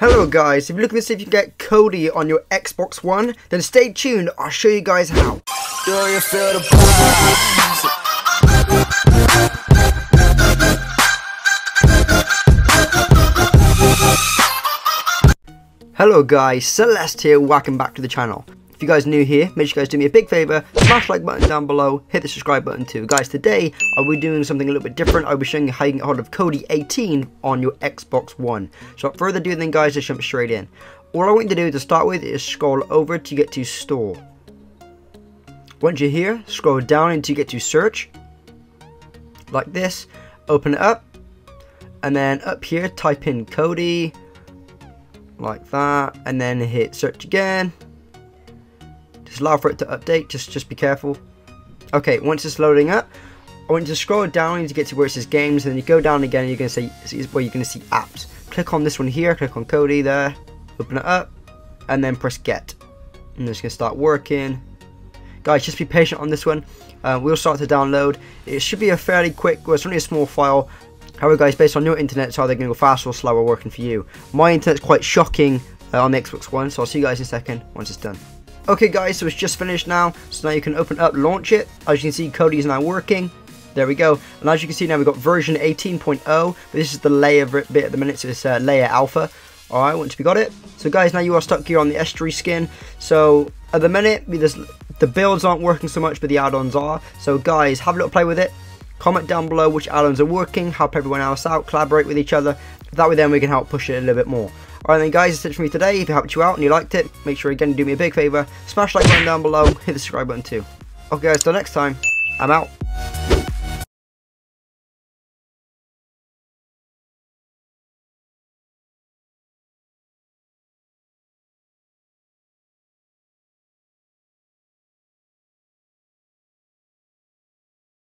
Hello guys, if you're looking to see if you can get Kodi on your Xbox One, then stay tuned, I'll show you guys how. Hello guys, Celeste here, welcome back to the channel. If you guys are new here, make sure you guys do me a big favour, smash the like button down below, hit the subscribe button too. Guys, today I'll be doing something a little bit different. I'll be showing you how you can get hold of Kodi 18 on your Xbox One. So without further ado then guys, just jump straight in. All I want you to do to start with is scroll over to get to store. Once you're here, scroll down until you get to search. Like this, open it up, and then up here type in Kodi, like that, and then hit search again. Just allow for it to update, just be careful. Okay, once it's loading up, I want you to scroll down to get to where it says games, and then you go down again and you're gonna see where you're gonna see apps. Click on this one here, click on Kodi there, open it up, and then press get. And it's gonna start working. Guys, just be patient on this one. We'll start to download. It should be a fairly quick, well, it's only a small file. However, guys, based on your internet, it's either gonna go fast or slower working for you. My internet's quite shocking on the Xbox One, so I'll see you guys in a second once it's done. Okay guys, so it's just finished now, so now you can open up, launch it. As you can see, Kodi is now working. There we go. And as you can see now, we've got version 18.0, but this is the Leia bit at the minute, so it's Leia Alpha. Alright, once we got it. So guys, now you are stuck here on the estuary skin. So at the minute, the builds aren't working so much, but the add-ons are. So guys, have a little play with it. Comment down below which add-ons are working, help everyone else out, collaborate with each other. That way then we can help push it a little bit more. Alright then guys, that's it for me today. If it helped you out and you liked it, make sure again to do me a big favour, smash the like button down below, hit the subscribe button too. Okay guys, till next time, I'm out.